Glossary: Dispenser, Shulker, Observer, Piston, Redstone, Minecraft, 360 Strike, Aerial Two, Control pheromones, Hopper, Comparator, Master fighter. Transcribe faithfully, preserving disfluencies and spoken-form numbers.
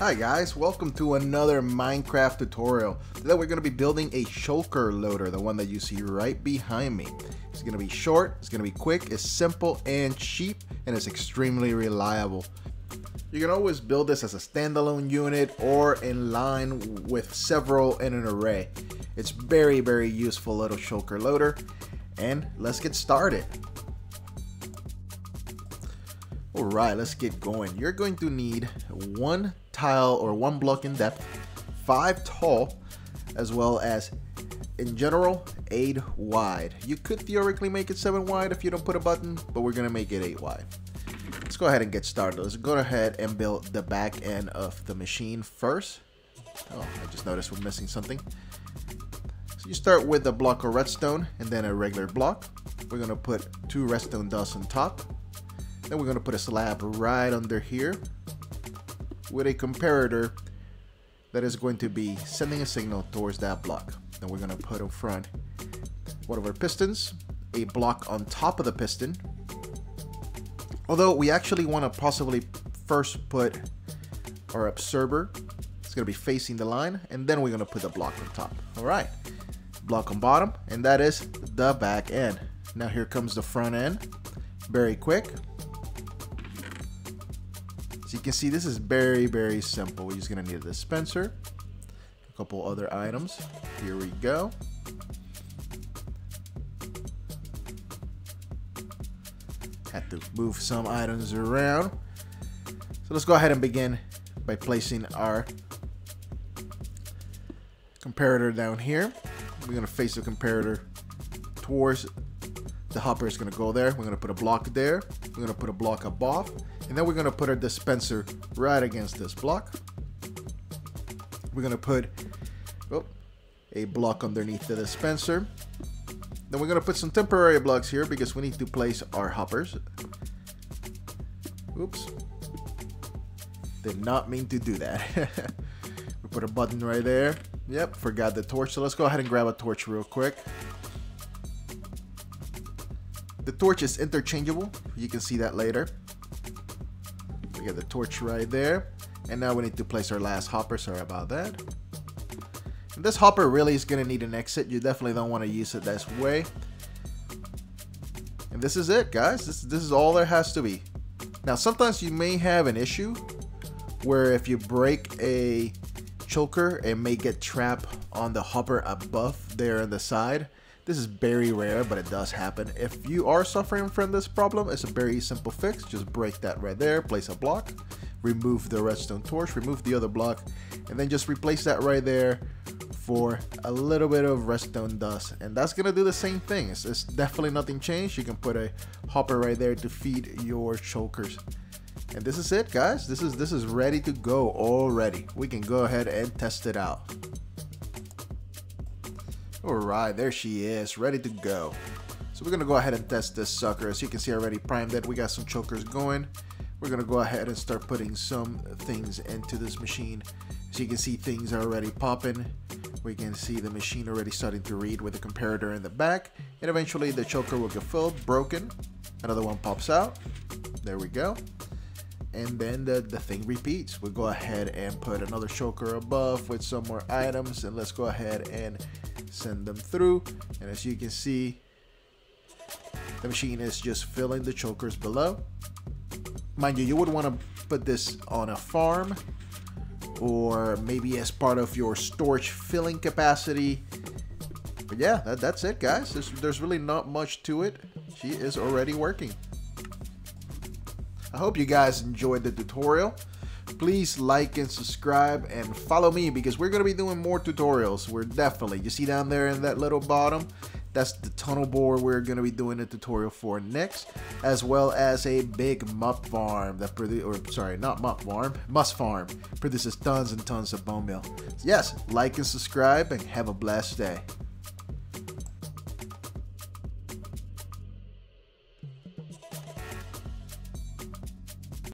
Hi guys, welcome to another Minecraft tutorial. Today we're going to be building a shulker loader, the one that you see right behind me. It's going to be short, it's going to be quick, it's simple and cheap, and it's extremely reliable. You can always build this as a standalone unit or in line with several in an array. It's very, very useful little shulker loader, and let's get started. Alright, let's get going. You're going to need one tile or one block in depth, five tall, as well as in general eight wide. You could theoretically make it seven wide if you don't put a button, but we're gonna make it eight wide. Let's go ahead and get started. Let's go ahead and build the back end of the machine first. Oh, I just noticed we're missing something. So you start with a block of redstone and then a regular block. We're gonna put two redstone dust on top. Then we're gonna put a slab right under here with a comparator that is going to be sending a signal towards that block. Then we're gonna put in front one of our pistons, a block on top of the piston. Although we actually wanna possibly first put our observer, it's gonna be facing the line, and then we're gonna put the block on top. All right, block on bottom, and that is the back end. Now here comes the front end, very quick. So you can see this is very, very simple. We're just gonna need a dispenser, a couple other items. Here we go. Had to move some items around. So let's go ahead and begin by placing our comparator down here. We're gonna face the comparator towards the hopper. Is gonna go there. We're gonna put a block there. We're gonna put a block above. And then we're gonna put our dispenser right against this block. We're gonna put oh, a block underneath the dispenser. Then we're gonna put some temporary blocks here because we need to place our hoppers. Oops, did not mean to do that. We put a button right there. Yep, forgot the torch. So let's go ahead and grab a torch real quick. The torch is interchangeable. You can see that later. We got the torch right there, and now we need to place our last hopper. Sorry about that. And this hopper really is going to need an exit. You definitely don't want to use it this way. And this is it, guys. This, this is all there has to be. Now, sometimes you may have an issue where if you break a shulker, it may get trapped on the hopper above there on the side. This is very rare, but it does happen. If you are suffering from this problem, it's a very simple fix. Just break that right there, place a block, remove the redstone torch, remove the other block, and then just replace that right there for a little bit of redstone dust. And that's gonna do the same thing. It's, it's definitely nothing changed. You can put a hopper right there to feed your shulkers. And this is it, guys. This is, this is ready to go already. We can go ahead and test it out. Alright, there she is, ready to go. So we're gonna go ahead and test this sucker. As you can see, I already primed it. We got some shulkers going. We're gonna go ahead and start putting some things into this machine. So you can see things are already popping. We can see the machine already starting to read with the comparator in the back, and eventually the shulker will get filled, broken. Another one pops out. There we go. And then the, the thing repeats. We'll go ahead and put another shulker above with some more items, and let's go ahead and send them through. And as you can see, the machine is just filling the shulkers below. Mind you, you would want to put this on a farm or maybe as part of your storage filling capacity. But yeah, that, that's it, guys. There's, there's really not much to it. She is already working. I hope you guys enjoyed the tutorial. Please like and subscribe and follow me because we're going to be doing more tutorials. We're definitely, you see down there in that little bottom, that's the tunnel bore we're going to be doing a tutorial for next, as well as a big muck farm that produce, or sorry, not muck farm, must farm, produces tons and tons of bone meal. Yes, like and subscribe and have a blessed day.